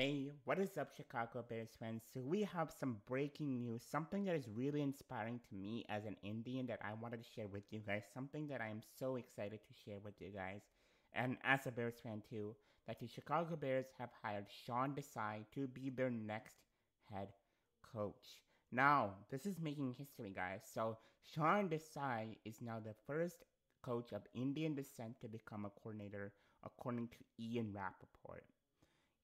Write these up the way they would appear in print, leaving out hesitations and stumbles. Hey, what is up, Chicago Bears fans? So we have some breaking news, something that is really inspiring to me as an Indian that I wanted to share with you guys, something that I am so excited to share with you guys, and as a Bears fan too, that the Chicago Bears have hired Sean Desai to be their next head coach. Now, this is making history, guys. So Sean Desai is now the first coach of Indian descent to become a coordinator, according to Ian Rapaport.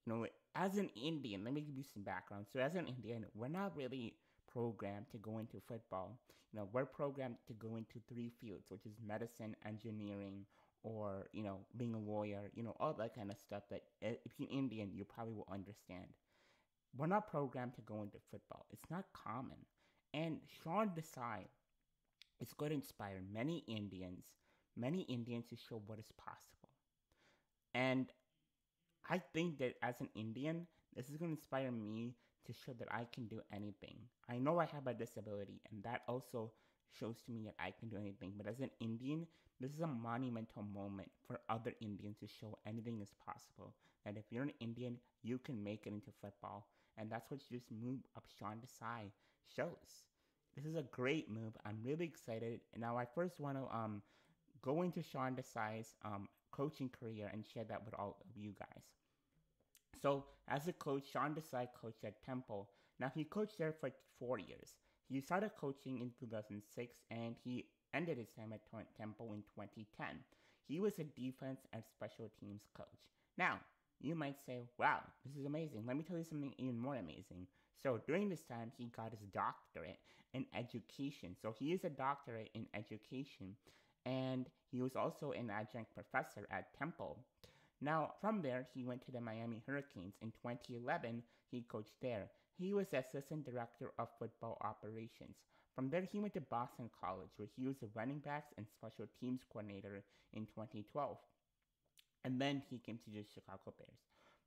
You know, as an Indian, let me give you some background. So as an Indian, we're not really programmed to go into football. You know, we're programmed to go into three fields, which is medicine, engineering, or, you know, being a lawyer, you know, all that kind of stuff that if you're Indian, you probably will understand. We're not programmed to go into football. It's not common. And Sean Desai is going to inspire many Indians to show what is possible. And I think that as an Indian, this is going to inspire me to show that I can do anything. I know I have a disability, and that also shows to me that I can do anything. But as an Indian, this is a monumental moment for other Indians to show anything is possible. And if you're an Indian, you can make it into football. And that's what this move of Sean Desai shows. This is a great move. I'm really excited. Now, I first want to go into Sean Desai's coaching career and share that with all of you guys. So as a coach, Sean Desai coached at Temple. Now, he coached there for 4 years. He started coaching in 2006 and he ended his time at Temple in 2010. He was a defense and special teams coach. Now, you might say, wow, this is amazing. Let me tell you something even more amazing. So during this time, he got his doctorate in education. So he is a doctorate in education, and he was also an adjunct professor at Temple. Now, from there, he went to the Miami Hurricanes. In 2011, he coached there. He was the assistant director of football operations. From there, he went to Boston College, where he was the running backs and special teams coordinator in 2012. And then he came to the Chicago Bears.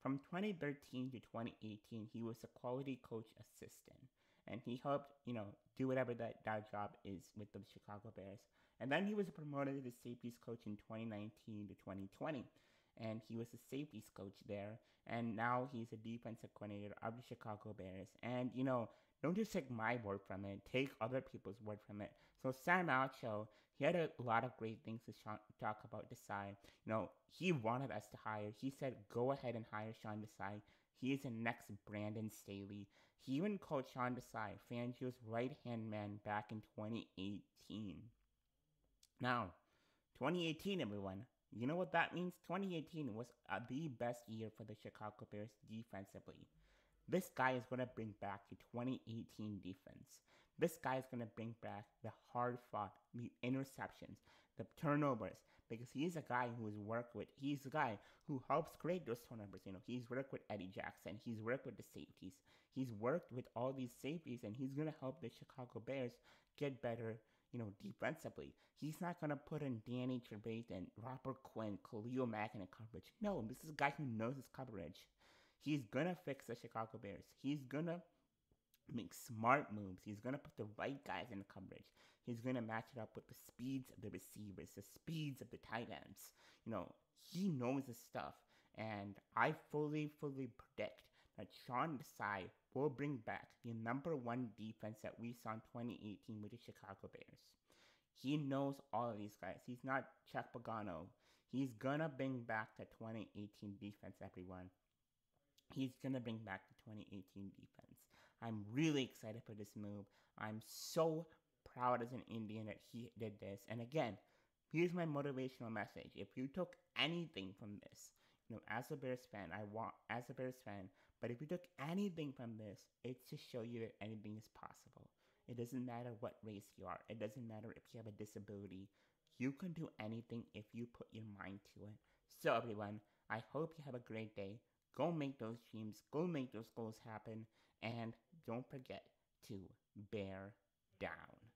From 2013 to 2018, he was a quality coach assistant. And he helped, you know, do whatever that job is with the Chicago Bears. And then he was promoted to the safeties coach in 2019 to 2020. And he was a safeties coach there. And now he's a defensive coordinator of the Chicago Bears. And, you know, don't just take my word from it. Take other people's word from it. So Sam Acho, he had a lot of great things to talk about Desai. You know, he wanted us to hire. He said, go ahead and hire Sean Desai. He is the next Brandon Staley. He even called Sean Desai Fangio's right-hand man back in 2018. Now, 2018, everyone. You know what that means? 2018 was the best year for the Chicago Bears defensively. This guy is going to bring back the 2018 defense. This guy is going to bring back the hard fought, the interceptions, the turnovers, because he's a guy who he's a guy who helps create those turnovers. You know, he's worked with Eddie Jackson. He's worked with the safeties. He's worked with all these safeties, and he's going to help the Chicago Bears get better, you know, defensively. He's not going to put in Danny Trevathan, Robert Quinn, Khalil Mack in a coverage. No, this is a guy who knows his coverage. He's going to fix the Chicago Bears. He's going to make smart moves. He's going to put the right guys in the coverage. He's going to match it up with the speeds of the receivers, the speeds of the tight ends. You know, he knows his stuff. And I fully predict that Sean Desai will bring back the number one defense that we saw in 2018 with the Chicago Bears. He knows all of these guys. He's not Chuck Pagano. He's going to bring back the 2018 defense, everyone. He's going to bring back the 2018 defense. I'm really excited for this move. I'm so proud as an Indian that he did this. And again, here's my motivational message. If you took anything from this, you know, but if you took anything from this, it's to show you that anything is possible. It doesn't matter what race you are. It doesn't matter if you have a disability. You can do anything if you put your mind to it. So everyone, I hope you have a great day. Go make those dreams. Go make those goals happen. And don't forget to bear down.